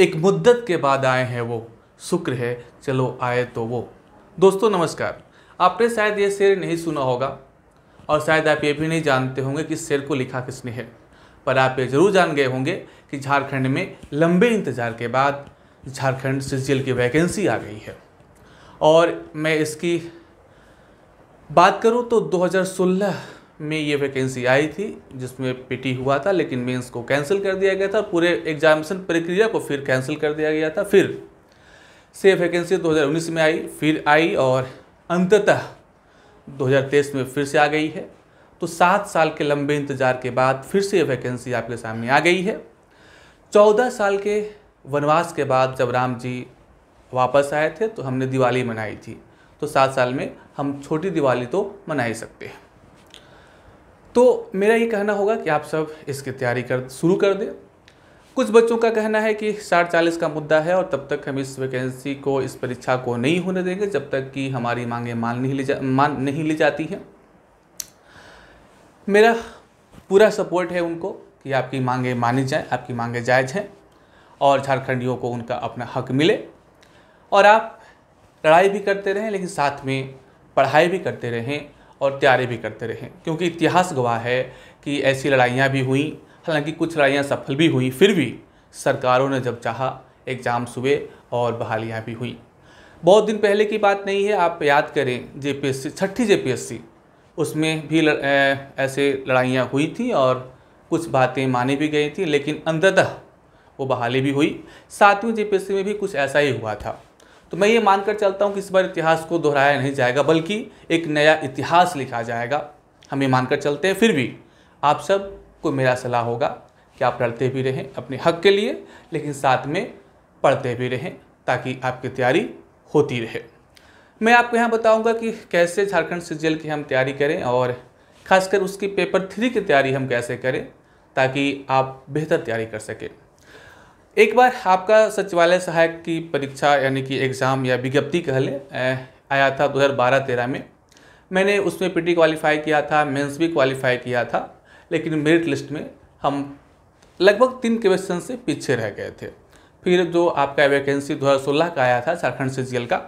एक मुद्दत के बाद आए हैं वो, शुक्र है चलो आए तो वो। दोस्तों नमस्कार, आपने शायद ये शेर नहीं सुना होगा और शायद आप ये भी नहीं जानते होंगे कि शेर को लिखा किसने है, पर आप ये ज़रूर जान गए होंगे कि झारखंड में लंबे इंतज़ार के बाद झारखंड सीजीएल की वैकेंसी आ गई है। और मैं इसकी बात करूं तो 2016 में ये वैकेंसी आई थी जिसमें पीटी हुआ था, लेकिन मेंस को कैंसिल कर दिया गया था, पूरे एग्जामिनेशन प्रक्रिया को फिर कैंसिल कर दिया गया था। फिर से वैकेंसी 2019 में आई, फिर आई और अंततः 2023 में फिर से आ गई है। तो 7 साल के लंबे इंतजार के बाद फिर से ये वैकेंसी आपके सामने आ गई है। 14 साल के वनवास के बाद जब राम जी वापस आए थे तो हमने दिवाली मनाई थी, तो 7 साल में हम छोटी दिवाली तो मना ही सकते हैं। तो मेरा ये कहना होगा कि आप सब इसकी तैयारी शुरू कर दें। कुछ बच्चों का कहना है कि 40 का मुद्दा है और तब तक हम इस वैकेंसी को, इस परीक्षा को नहीं होने देंगे जब तक कि हमारी मांगें मान नहीं ली जाती हैं। मेरा पूरा सपोर्ट है उनको कि आपकी मांगें मानी जाएं, आपकी मांगें जायज़ हैं और झारखंडियों को उनका अपना हक मिले। और आप लड़ाई भी करते रहें लेकिन साथ में पढ़ाई भी करते रहें और तैयारी भी करते रहें, क्योंकि इतिहास गवाह है कि ऐसी लड़ाइयाँ भी हुई, हालांकि कुछ लड़ाइयाँ सफल भी हुई, फिर भी सरकारों ने जब चाहा एग्ज़ाम्स हुए और बहालियाँ भी हुई। बहुत दिन पहले की बात नहीं है, आप याद करें जेपीएससी, छठी जेपीएससी, उसमें भी ऐसे लड़ाइयाँ हुई थी और कुछ बातें मानी भी गई थी, लेकिन अंततः वो बहाली भी हुई। 7वीं जेपीएससी में भी कुछ ऐसा ही हुआ था। तो मैं ये मानकर चलता हूँ कि इस बार इतिहास को दोहराया नहीं जाएगा बल्कि एक नया इतिहास लिखा जाएगा, हम ये मानकर चलते हैं। फिर भी आप सब को मेरा सलाह होगा कि आप लड़ते भी रहें अपने हक के लिए, लेकिन साथ में पढ़ते भी रहें ताकि आपकी तैयारी होती रहे। मैं आपको यहाँ बताऊँगा कि कैसे झारखंड सीजीएल की हम तैयारी करें और ख़ासकर उसकी पेपर 3 की तैयारी हम कैसे करें ताकि आप बेहतर तैयारी कर सकें। एक बार आपका सचिवालय सहायक की परीक्षा यानी कि एग्ज़ाम या विज्ञप्ति कह ले आया था 2012-13 में, मैंने उसमें पीटी क्वालिफाई किया था, मेंस भी क्वालिफाई किया था, लेकिन मेरिट लिस्ट में हम लगभग 3 क्वेश्चन से पीछे रह गए थे। फिर जो आपका वैकेंसी 2016 का आया था झारखंड सीजीएल का,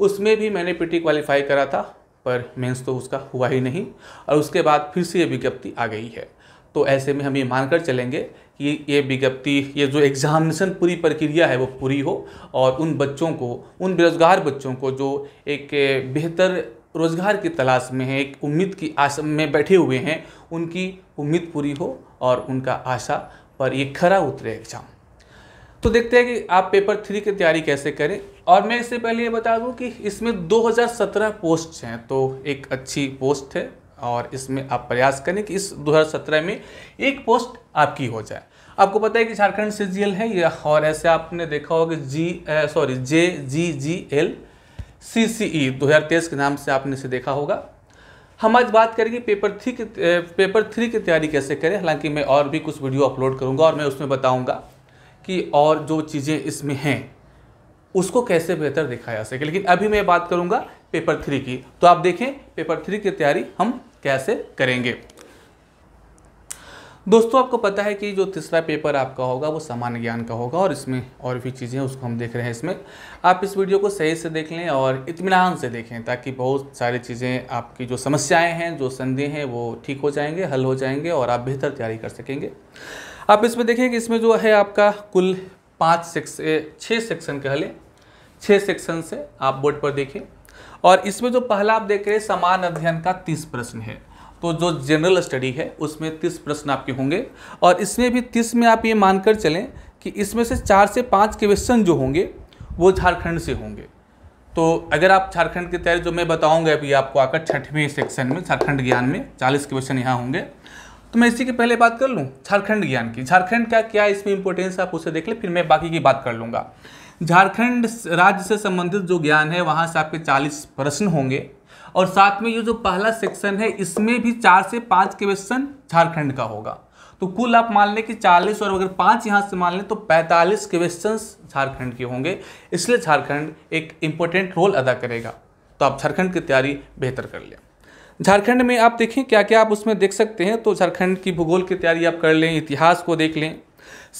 उसमें भी मैंने पीटी क्वालिफाई करा था पर मेंस तो उसका हुआ ही नहीं, और उसके बाद फिर से ये विज्ञप्ति आ गई है। तो ऐसे में हम ये मानकर चलेंगे कि ये विज्ञप्ति, ये जो एग्जामिनेशन पूरी प्रक्रिया है वो पूरी हो और उन बच्चों को, उन बेरोजगार बच्चों को जो एक बेहतर रोज़गार की तलाश में है, एक उम्मीद की आशा में बैठे हुए हैं, उनकी उम्मीद पूरी हो और उनका आशा पर ये खरा उतरे एग्ज़ाम। तो देखते हैं कि आप पेपर 3 की तैयारी कैसे करें। और मैं इससे पहले ये बता दूं कि इसमें 2017 पोस्ट हैं, तो एक अच्छी पोस्ट है और इसमें आप प्रयास करें कि इस 2017 में एक पोस्ट आपकी हो जाए। आपको पता है कि झारखंड सीजीएल है या, और ऐसे आपने देखा होगा कि JGGL CCE 2023 के नाम से आपने इसे देखा होगा। हम आज बात करेंगे पेपर 3 की तैयारी कैसे करें। हालांकि मैं और भी कुछ वीडियो अपलोड करूँगा और मैं उसमें बताऊँगा कि और जो चीज़ें इसमें हैं उसको कैसे बेहतर देखा जा सके, लेकिन अभी मैं बात करूँगा पेपर 3 की। तो आप देखें पेपर 3 की तैयारी हम कैसे करेंगे। दोस्तों आपको पता है कि जो तीसरा पेपर आपका होगा वो सामान्य ज्ञान का होगा और इसमें और भी चीज़ें हैं, उसको हम देख रहे हैं। इसमें आप इस वीडियो को सही से देख लें और इत्मीनान से देखें ताकि बहुत सारी चीज़ें, आपकी जो समस्याएँ हैं, जो संदेह हैं, वो ठीक हो जाएंगे, हल हो जाएंगे और आप बेहतर तैयारी कर सकेंगे। आप इसमें देखें कि इसमें जो है आपका कुल 5-6 सेक्शन कह लें, 6 सेक्शन से आप बोर्ड पर देखें। और इसमें जो पहला आप देख रहे हैं समान अध्ययन का 30 प्रश्न है। तो जो जनरल स्टडी है उसमें 30 प्रश्न आपके होंगे और इसमें भी 30 में आप ये मानकर चलें कि इसमें से 4 से 5 क्वेश्चन जो होंगे वो झारखंड से होंगे। तो अगर आप झारखंड की तैयारी, जो मैं बताऊंगा अभी आपको आकर 6वें सेक्शन में, झारखंड ज्ञान में 40 क्वेश्चन यहाँ होंगे। तो मैं इसी की पहले बात कर लूँ झारखंड ज्ञान की, झारखंड का क्या इसमें इम्पोर्टेंस आप उसे देख लें, फिर मैं बाकी की बात कर लूँगा। झारखंड राज्य से संबंधित जो ज्ञान है वहाँ से आपके 40 प्रश्न होंगे और साथ में ये जो पहला सेक्शन है इसमें भी 4 से 5 क्वेश्चन झारखंड का होगा। तो कुल आप मान लें कि 40 और अगर 5 यहाँ से मान लें तो 45 क्वेश्चन झारखंड के होंगे, इसलिए झारखंड एक इम्पोर्टेंट रोल अदा करेगा। तो आप झारखंड की तैयारी बेहतर कर लें। झारखंड में आप देखें क्या क्या आप उसमें देख सकते हैं। तो झारखंड की भूगोल की तैयारी आप कर लें, इतिहास को देख लें,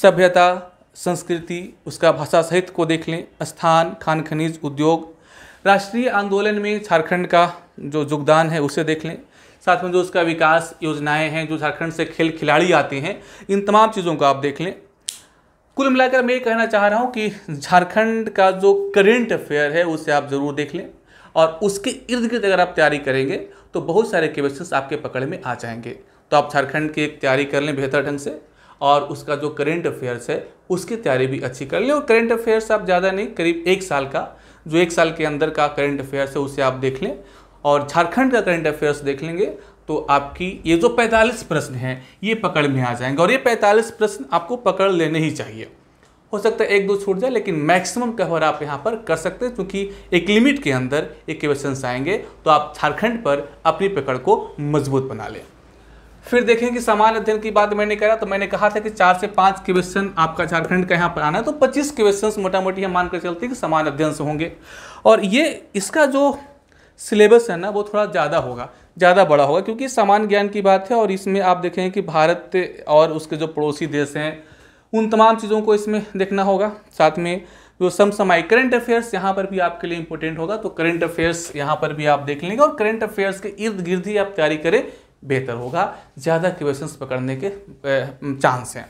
सभ्यता, संस्कृति, उसका भाषा साहित्य को देख लें, स्थान, खान खनिज, उद्योग, राष्ट्रीय आंदोलन में झारखंड का जो योगदान है उसे देख लें, साथ में जो उसका विकास योजनाएं हैं, जो झारखंड से खेल खिलाड़ी आते हैं, इन तमाम चीज़ों को आप देख लें। कुल मिलाकर मैं ये कहना चाह रहा हूँ कि झारखंड का जो करेंट अफेयर है उसे आप ज़रूर देख लें और उसके इर्द गिर्द अगर आप तैयारी करेंगे तो बहुत सारे क्वेश्चंस आपके पकड़ में आ जाएंगे। तो आप झारखंड की एक तैयारी कर लें बेहतर ढंग से और उसका जो करेंट अफेयर्स है उसकी तैयारी भी अच्छी कर लें। और करेंट अफेयर्स आप ज़्यादा नहीं, करीब एक साल का, जो एक साल के अंदर का करेंट अफेयर्स है उसे आप देख लें और झारखंड का करंट अफेयर्स देख लेंगे तो आपकी ये जो 45 प्रश्न हैं ये पकड़ में आ जाएंगे। और ये 45 प्रश्न आपको पकड़ लेने ही चाहिए, हो सकता है एक दो छूट जाए लेकिन मैक्सिमम कवर आप यहाँ पर कर सकते हैं क्योंकि एक लिमिट के अंदर ये क्वेश्चन आएंगे। तो आप झारखंड पर अपनी पकड़ को मजबूत बना लें। फिर देखें कि सामान्य अध्ययन की बात मैंने करा तो मैंने कहा था कि 4 से 5 क्वेश्चन आपका झारखंड का यहाँ पर आना है, तो 25 क्वेश्चन मोटा मोटी हम मानकर चलते हैं कि सामान्य अध्ययन से होंगे। और ये इसका जो सिलेबस है ना वो थोड़ा ज़्यादा होगा, ज़्यादा बड़ा होगा क्योंकि सामान्य ज्ञान की बात है और इसमें आप देखें कि भारत और उसके जो पड़ोसी देश हैं उन तमाम चीज़ों को इसमें देखना होगा। साथ में जो समसामयिक करंट अफेयर्स यहाँ पर भी आपके लिए इंपॉर्टेंट होगा, तो करंट अफेयर्स यहाँ पर भी आप देख लेंगे और करंट अफेयर्स के इर्द गिर्द ही आप तैयारी करें बेहतर होगा, ज़्यादा क्वेश्चंस पकड़ने के चांस हैं।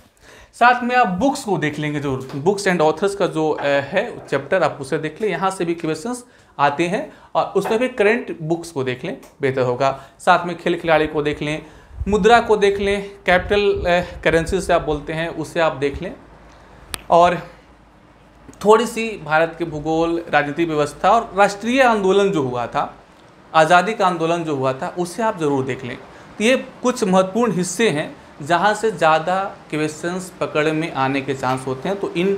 साथ में आप बुक्स को देख लेंगे, जो बुक्स एंड ऑथर्स का जो है चैप्टर आप उसे देख लें, यहाँ से भी क्वेश्चंस आते हैं और उसमें भी करंट बुक्स को देख लें बेहतर होगा। साथ में खेल खिलाड़ी को देख लें, मुद्रा को देख लें, कैपिटल करेंसी से आप बोलते हैं उसे आप देख लें और थोड़ी सी भारत के भूगोल, राजनीतिक व्यवस्था और राष्ट्रीय आंदोलन जो हुआ था, आज़ादी का आंदोलन जो हुआ था उसे आप ज़रूर देख लें। तो ये कुछ महत्वपूर्ण हिस्से हैं जहाँ से ज़्यादा क्वेश्चंस पकड़ में आने के चांस होते हैं, तो इन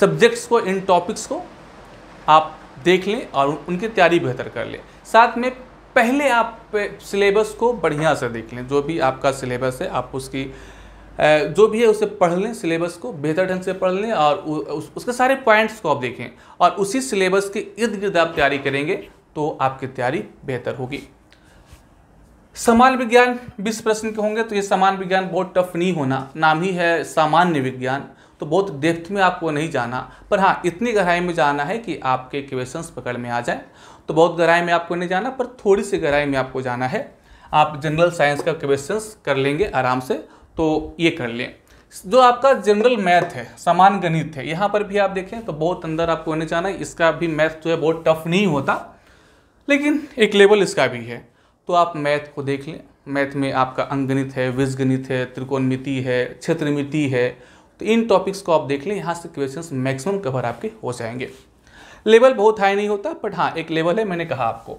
सब्जेक्ट्स को, इन टॉपिक्स को आप देख लें और उनकी तैयारी बेहतर कर लें। साथ में पहले आप सिलेबस को बढ़िया से देख लें, जो भी आपका सिलेबस है आप उसकी जो भी है उसे पढ़ लें, सिलेबस को बेहतर ढंग से पढ़ लें और उसके सारे पॉइंट्स को आप देखें और उसी सिलेबस के इर्द गिर्द आप तैयारी करेंगे तो आपकी तैयारी बेहतर होगी। सामान्य विज्ञान 20 प्रश्न के होंगे, तो ये सामान्य विज्ञान बहुत टफ नहीं होना, नाम ही है सामान्य विज्ञान, तो बहुत डेप्थ में आपको नहीं जाना, पर हाँ इतनी गहराई में जाना है कि आपके क्वेश्चंस पकड़ में आ जाए। तो बहुत गहराई में आपको नहीं जाना, पर थोड़ी सी गहराई में आपको जाना है। आप जनरल साइंस का क्वेश्चंस कर लेंगे आराम से, तो ये कर लें। जो आपका जनरल मैथ है, सामान्य गणित है, यहाँ पर भी आप देखें तो बहुत अंदर आपको नहीं जाना है, इसका भी मैथ जो है बहुत टफ नहीं होता लेकिन एक लेवल इसका भी है, तो आप मैथ को देख लें। मैथ में आपका अंकगणित है, बीजगणित है, त्रिकोणमिति है, क्षेत्रमिति है, तो इन टॉपिक्स को आप देख लें, यहाँ से क्वेश्चंस मैक्सिमम कवर आपके हो जाएंगे। लेवल बहुत हाई नहीं होता बट हाँ एक लेवल है, मैंने कहा आपको।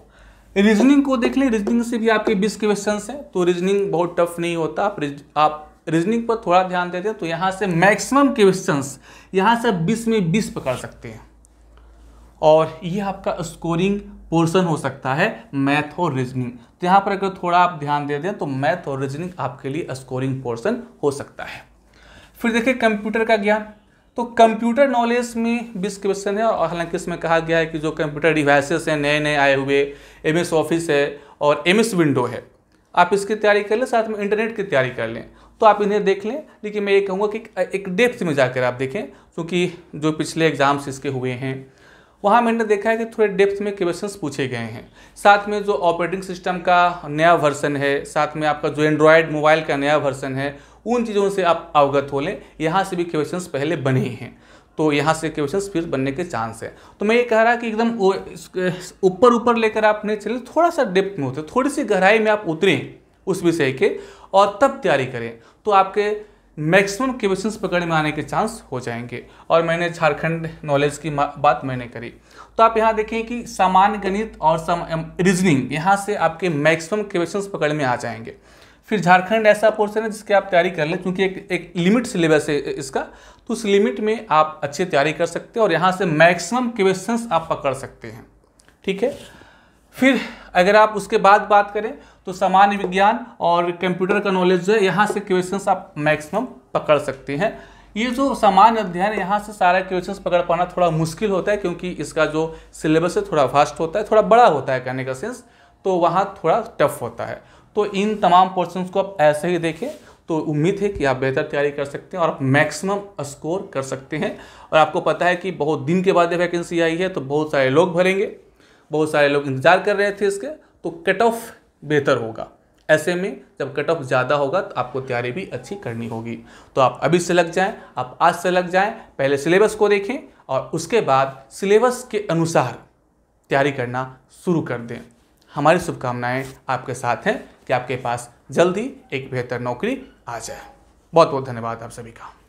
रीजनिंग को देख लें, रीजनिंग से भी आपके 20 क्वेश्चंस हैं, तो रीजनिंग बहुत टफ नहीं होता, आप रीजनिंग पर थोड़ा ध्यान देते हैं तो यहाँ से मैक्सिमम क्वेश्चंस, यहाँ से 20 में 20 पकड़ सकते हैं। और ये आपका स्कोरिंग पोर्शन हो सकता है मैथ और रीजनिंग, तो यहाँ पर अगर थोड़ा आप ध्यान दे दें तो मैथ और रीजनिंग आपके लिए स्कोरिंग पोर्शन हो सकता है। फिर देखिए कंप्यूटर का ज्ञान, तो कंप्यूटर नॉलेज में 20 क्वेश्चन है और हालांकि इसमें कहा गया है कि जो कंप्यूटर डिवाइसेस हैं नए नए आए हुए, एमएस ऑफिस है और एमएस विंडो है, आप इसकी तैयारी कर लें, साथ में इंटरनेट की तैयारी कर लें, तो आप इन्हें देख लें। लेकिन मैं ये कहूँगा कि एक डेप्थ में जाकर आप देखें, क्योंकि जो पिछले एग्जाम्स इसके हुए हैं वहाँ मैंने देखा है कि थोड़े डेप्थ में क्वेश्चंस पूछे गए हैं। साथ में जो ऑपरेटिंग सिस्टम का नया वर्जन है, साथ में आपका जो एंड्रॉयड मोबाइल का नया वर्जन है, उन चीज़ों से आप अवगत हो लें, यहाँ से भी क्वेश्चंस पहले बने हैं, तो यहाँ से क्वेश्चंस फिर बनने के चांस है। तो मैं ये कह रहा कि एकदम ऊपर ऊपर लेकर आप नहीं चलें, थोड़ा सा डेप्थ में होते, थोड़ी सी गहराई में आप उतरें उस विषय के और तब तैयारी करें, तो आपके मैक्सिमम क्वेश्चंस पकड़ में आने के चांस हो जाएंगे। और मैंने झारखंड नॉलेज की बात मैंने करी, तो आप यहाँ देखें कि सामान्य गणित और रीजनिंग, यहाँ से आपके मैक्सिमम क्वेश्चंस पकड़ में आ जाएंगे। फिर झारखंड ऐसा पोर्शन है जिसकी आप तैयारी कर लें, क्योंकि एक लिमिट सिलेबस है इसका, तो उस लिमिट में आप अच्छी तैयारी कर सकते हैं और यहाँ से मैक्सिमम क्वेश्चंस आप पकड़ सकते हैं, ठीक है। फिर अगर आप उसके बाद बात करें तो सामान्य विज्ञान और कंप्यूटर का नॉलेज जो है, यहाँ से क्वेश्चंस आप मैक्सिमम पकड़ सकते हैं। ये जो सामान्य अध्ययन, यहाँ से सारा क्वेश्चंस पकड़ पाना थोड़ा मुश्किल होता है क्योंकि इसका जो सिलेबस है थोड़ा वास्ट होता है, थोड़ा बड़ा होता है कहने का सेंस, तो वहाँ थोड़ा टफ होता है। तो इन तमाम पोर्शंस को आप ऐसे ही देखें तो उम्मीद है कि आप बेहतर तैयारी कर सकते हैं और आप मैक्सिमम स्कोर कर सकते हैं। और आपको पता है कि बहुत दिन के बाद ये वैकेंसी आई है तो बहुत सारे लोग भरेंगे, बहुत सारे लोग इंतजार कर रहे थे इसके, तो कट ऑफ बेहतर होगा। ऐसे में जब कट ऑफ ज़्यादा होगा तो आपको तैयारी भी अच्छी करनी होगी। तो आप अभी से लग जाएं, आप आज से लग जाएं, पहले सिलेबस को देखें और उसके बाद सिलेबस के अनुसार तैयारी करना शुरू कर दें। हमारी शुभकामनाएं आपके साथ हैं कि आपके पास जल्दी एक बेहतर नौकरी आ जाए। बहुत बहुत धन्यवाद आप सभी का।